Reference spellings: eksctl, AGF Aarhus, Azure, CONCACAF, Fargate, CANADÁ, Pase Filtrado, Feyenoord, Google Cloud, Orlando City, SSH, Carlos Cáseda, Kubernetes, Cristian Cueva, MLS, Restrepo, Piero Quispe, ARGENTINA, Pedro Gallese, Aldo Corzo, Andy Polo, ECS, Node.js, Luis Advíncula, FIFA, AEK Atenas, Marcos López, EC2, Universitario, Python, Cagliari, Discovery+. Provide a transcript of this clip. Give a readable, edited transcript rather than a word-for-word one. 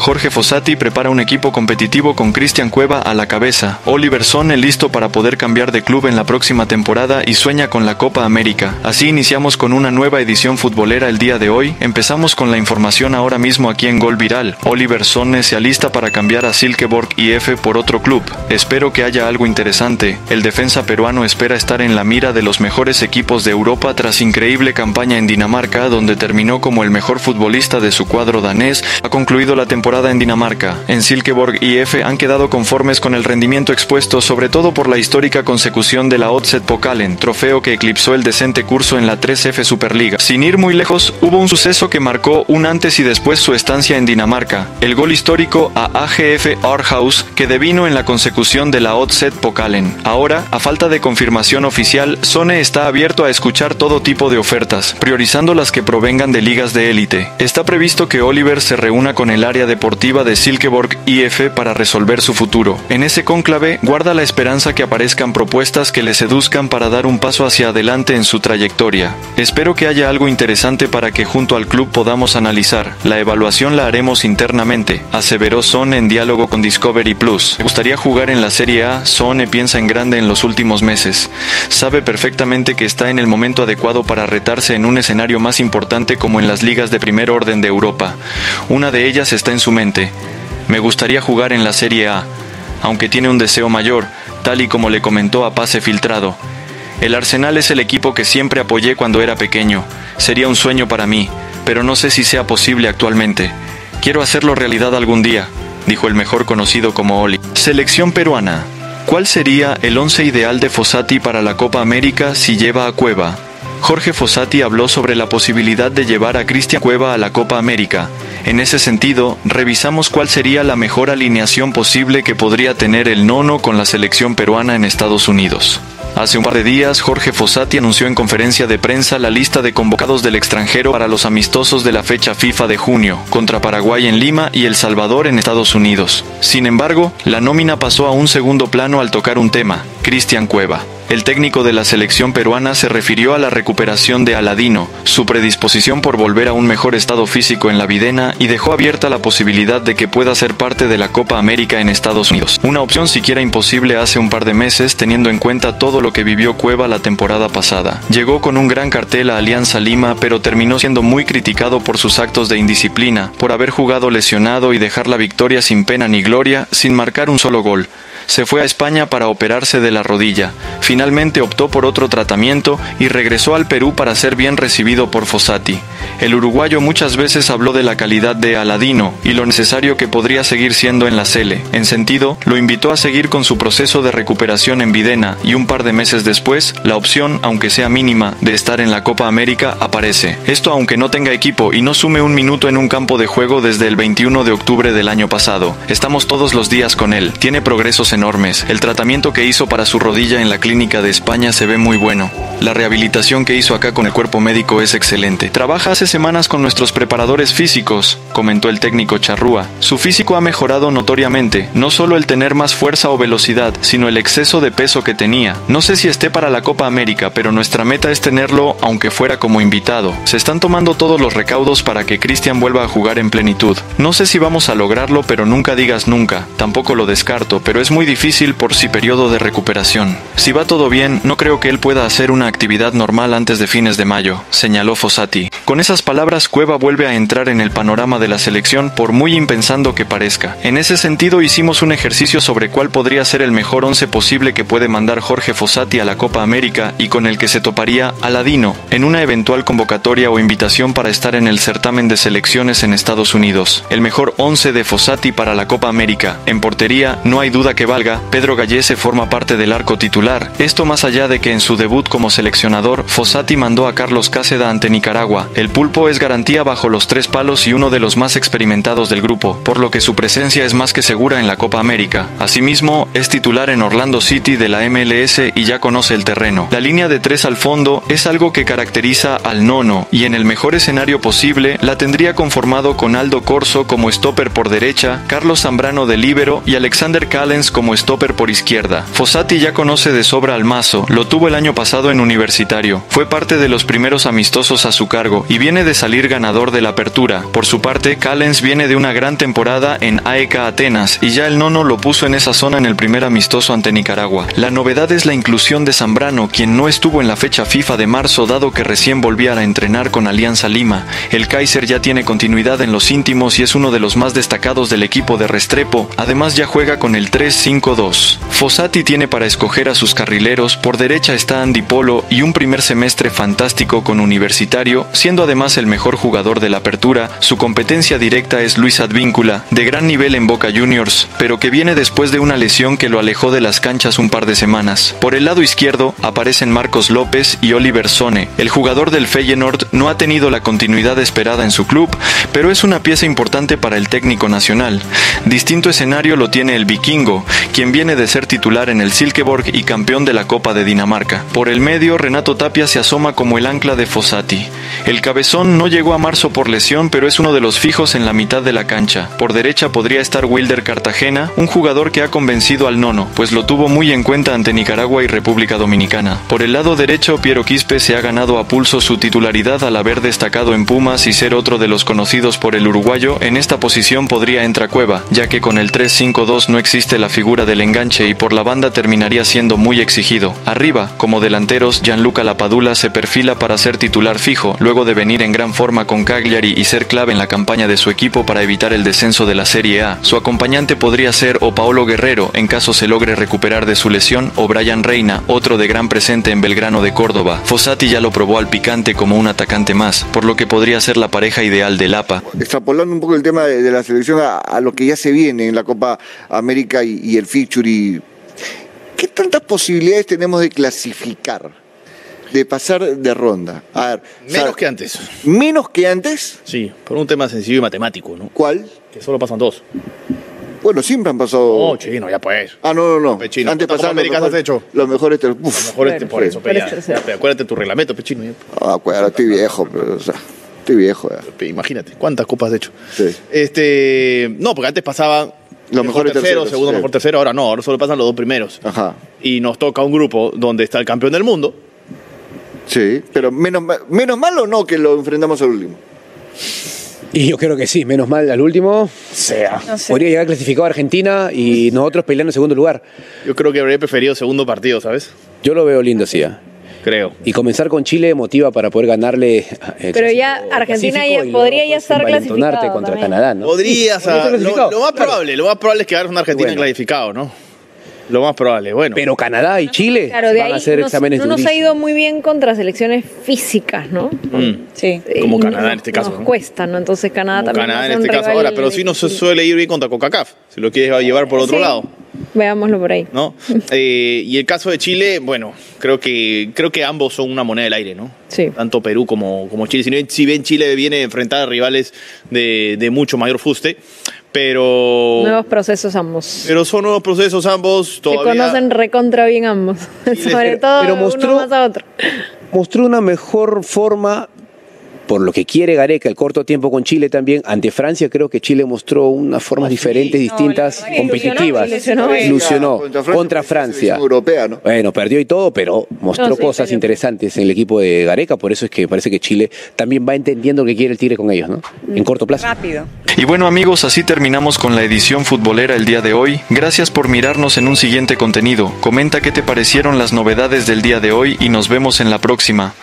Jorge Fossati prepara un equipo competitivo con Cristian Cueva a la cabeza, Oliver Sonne listo para poder cambiar de club en la próxima temporada y sueña con la Copa América. Así iniciamos con una nueva edición futbolera el día de hoy. Empezamos con la información ahora mismo aquí en Gol Viral. Oliver Sonne se alista para cambiar a Silkeborg IF por otro club. Espero que haya algo interesante. El defensa peruano espera estar en la mira de los mejores equipos de Europa tras increíble campaña en Dinamarca, donde terminó como el mejor futbolista de su cuadro danés. Ha concluido la temporada en Dinamarca. En Silkeborg IF han quedado conformes con el rendimiento expuesto, sobre todo por la histórica consecución de la Odset Pokalen, trofeo que eclipsó el decente curso en la 3F Superliga. Sin ir muy lejos, hubo un suceso que marcó un antes y después su estancia en Dinamarca, el gol histórico a AGF Aarhus que devino en la consecución de la Odset Pokalen. Ahora, a falta de confirmación oficial, Sonne está abierto a escuchar todo tipo de ofertas, priorizando las que provengan de ligas de élite. Está previsto que Oliver se reúna con el área deportiva de Silkeborg IF para resolver su futuro. En ese cónclave, guarda la esperanza que aparezcan propuestas que le seduzcan para dar un paso hacia adelante en su trayectoria. Espero que haya algo interesante para que junto al club podamos analizar. La evaluación la haremos internamente, aseveró Sonne en diálogo con Discovery+. Me gustaría jugar en la Serie A. Sonne piensa en grande en los últimos meses. Sabe perfectamente que está en el momento adecuado para retarse en un escenario más importante como en las ligas de primer orden de Europa. Una de ellas está en su mente. Me gustaría jugar en la Serie A, aunque tiene un deseo mayor, tal y como le comentó a Pase Filtrado. El Arsenal es el equipo que siempre apoyé cuando era pequeño. Sería un sueño para mí, pero no sé si sea posible actualmente. Quiero hacerlo realidad algún día, dijo el mejor conocido como Oli. Selección peruana. ¿Cuál sería el once ideal de Fossati para la Copa América si lleva a Cueva? Jorge Fossati habló sobre la posibilidad de llevar a Cristian Cueva a la Copa América. En ese sentido, revisamos cuál sería la mejor alineación posible que podría tener el nono con la selección peruana en Estados Unidos. Hace un par de días, Jorge Fossati anunció en conferencia de prensa la lista de convocados del extranjero para los amistosos de la fecha FIFA de junio, contra Paraguay en Lima y El Salvador en Estados Unidos. Sin embargo, la nómina pasó a un segundo plano al tocar un tema: Cristian Cueva. El técnico de la selección peruana se refirió a la recuperación de Aladino, su predisposición por volver a un mejor estado físico en la Videna, y dejó abierta la posibilidad de que pueda ser parte de la Copa América en Estados Unidos. Una opción siquiera imposible hace un par de meses, teniendo en cuenta todo lo que vivió Cueva la temporada pasada. Llegó con un gran cartel a Alianza Lima, pero terminó siendo muy criticado por sus actos de indisciplina, por haber jugado lesionado y dejar la victoria sin pena ni gloria, sin marcar un solo gol. Se fue a España para operarse de la rodilla. Finalmente optó por otro tratamiento y regresó al Perú para ser bien recibido por Fossati. El uruguayo muchas veces habló de la calidad de Aladino y lo necesario que podría seguir siendo en la Sele. En sentido, lo invitó a seguir con su proceso de recuperación en Videna y un par de meses después, la opción, aunque sea mínima, de estar en la Copa América aparece. Esto aunque no tenga equipo y no sume un minuto en un campo de juego desde el 21 de octubre del año pasado. Estamos todos los días con él. Tiene progresos enormes. El tratamiento que hizo para su rodilla en la clínica de España se ve muy bueno. La rehabilitación que hizo acá con el cuerpo médico es excelente. Trabaja hace semanas con nuestros preparadores físicos, comentó el técnico charrúa. Su físico ha mejorado notoriamente, no solo el tener más fuerza o velocidad, sino el exceso de peso que tenía. No sé si esté para la Copa América, pero nuestra meta es tenerlo, aunque fuera como invitado. Se están tomando todos los recaudos para que Cristian vuelva a jugar en plenitud. No sé si vamos a lograrlo, pero nunca digas nunca. Tampoco lo descarto, pero es muy difícil por si periodo de recuperación. Si va todo bien, no creo que él pueda hacer una actividad normal antes de fines de mayo, señaló Fossati. Con esas palabras, Cueva vuelve a entrar en el panorama de la selección, por muy impensando que parezca. En ese sentido, hicimos un ejercicio sobre cuál podría ser el mejor once posible que puede mandar Jorge Fossati a la Copa América y con el que se toparía Aladino en una eventual convocatoria o invitación para estar en el certamen de selecciones en Estados Unidos. El mejor once de Fossati para la Copa América. En portería, no hay duda que valga, Pedro Gallese forma parte del arco titular. Esto más allá de que en su debut como seleccionador, Fossati mandó a Carlos Cáseda ante Nicaragua. El pulpo es garantía bajo los tres palos y uno de los más experimentados del grupo, por lo que su presencia es más que segura en la Copa América. Asimismo, es titular en Orlando City de la MLS y ya conoce el terreno. La línea de tres al fondo es algo que caracteriza al nono y en el mejor escenario posible la tendría conformado con Aldo Corzo como stopper por derecha, Carlos Zambrano de líbero y Alexander Callens como stopper por izquierda. Fossati ya conoce de sobra al mazo, lo tuvo el año pasado en Universitario. Fue parte de los primeros amistosos a su cargo y viene de salir ganador de la Apertura. Por su parte, Callens viene de una gran temporada en AEK Atenas y ya el nono lo puso en esa zona en el primer amistoso ante Nicaragua. La novedad es la inclusión de Zambrano, quien no estuvo en la fecha FIFA de marzo dado que recién volvía a entrenar con Alianza Lima. El Kaiser ya tiene continuidad en los íntimos y es uno de los más destacados del equipo de Restrepo, además ya juega con el 3-5-2. Fossati tiene para escoger a sus carrileros, por derecha está Andy Polo y un primer semestre fantástico con Universitario, siendo además el mejor jugador de la Apertura. Su competencia directa es Luis Advíncula, de gran nivel en Boca Juniors, pero que viene después de una lesión que lo alejó de las canchas un par de semanas. Por el lado izquierdo aparecen Marcos López y Oliver Sonne. El jugador del Feyenoord no ha tenido la continuidad esperada en su club, pero es una pieza importante para el técnico nacional. Distinto escenario lo tiene el vikingo, quien viene de ser titular en el Silkeborg y campeón de la Copa de Dinamarca. Por el medio, Renato Tapia se asoma como el ancla de Fossati. El cabezón no llegó a marzo por lesión, pero es uno de los fijos en la mitad de la cancha. Por derecha podría estar Wilder Cartagena, un jugador que ha convencido al nono, pues lo tuvo muy en cuenta ante Nicaragua y República Dominicana. Por el lado derecho, Piero Quispe se ha ganado a pulso su titularidad al haber destacado en Pumas y ser otro de los conocidos por el uruguayo. En esta posición podría entrar Cueva, ya que con el 3-5-2 no existe la figura del enganche y por la banda terminaría siendo muy exigido. Arriba, como delanteros, Gianluca Lapadula se perfila para ser titular fijo, luego de venir en gran forma con Cagliari y ser clave en la campaña de su equipo para evitar el descenso de la Serie A. Su acompañante podría ser o Paolo Guerrero, en caso se logre recuperar de su lesión, o Brian Reina, otro de gran presente en Belgrano de Córdoba. Fossati ya lo probó al picante como un atacante más, por lo que podría ser la pareja ideal de Lapa. Extrapolando un poco el tema de la selección a lo que ya se viene en la Copa América y el Feature, ¿qué tantas posibilidades tenemos de clasificar, de pasar de ronda? A ver, menos que antes. ¿Menos que antes? Sí, por un tema sencillo y matemático, ¿no? ¿Cuál? Que solo pasan dos. Bueno, siempre han pasado... No, chino, ya pues. Ah, no, no, no. Pechino. Antes pasaban los mejores... por eso, acuérdate tu reglamento, pechino. Ya. Ah, acuérdate, estoy viejo, pero... O sea, estoy viejo, ya. Imagínate, cuántas copas de hecho. Sí. No, porque antes pasaban... Los mejores terceros, segundo mejor tercero, ahora no, ahora solo pasan los dos primeros. Ajá. Y nos toca un grupo donde está el campeón del mundo. Sí, pero menos mal o no que lo enfrentamos al último. Y yo creo que sí, menos mal al último, sea. No sé. Podría llegar clasificado a Argentina y nosotros peleando en segundo lugar. Yo creo que habría preferido segundo partido, ¿sabes? Yo lo veo lindo, sí. Creo. Y comenzar con Chile motiva para poder ganarle. Pero ya Argentina ya podría ya estar clasificado contra Canadá, ¿no? Podrías. Lo más probable es que una Argentina clasificado, ¿no? Lo más probable, bueno. Pero Canadá y Chile van a hacer exámenes durísimos. No nos ha ido muy bien contra selecciones físicas, ¿no? Sí. Como Canadá en este caso. Nos cuesta, ¿no? Entonces Canadá también. Canadá en este caso ahora, pero sí nos suele ir bien contra CONCACAF, si lo quieres llevar por otro lado. Veámoslo por ahí, ¿no? Y el caso de Chile, bueno, creo que ambos son una moneda del aire, ¿no? Sí. Tanto Perú como Chile. Si bien Chile viene a enfrentar a rivales de mucho mayor fuste, pero... Nuevos procesos ambos. Pero son nuevos procesos ambos. Todavía... Se conocen recontra bien ambos. Sobre todo pero mostró, uno más a otro. Mostró una mejor forma... Por lo que quiere Gareca, el corto tiempo con Chile también, ante Francia creo que Chile mostró unas formas diferentes, distintas, competitivas. Ilusionó contra Francia. Europea, ¿no? Bueno, perdió y todo, pero mostró cosas interesantes en el equipo de Gareca, por eso es que parece que Chile también va entendiendo que quiere el Tigre con ellos, ¿no? En corto plazo. Rápido. Y bueno, amigos, así terminamos con la edición futbolera el día de hoy. Gracias por mirarnos en un siguiente contenido. Comenta qué te parecieron las novedades del día de hoy y nos vemos en la próxima.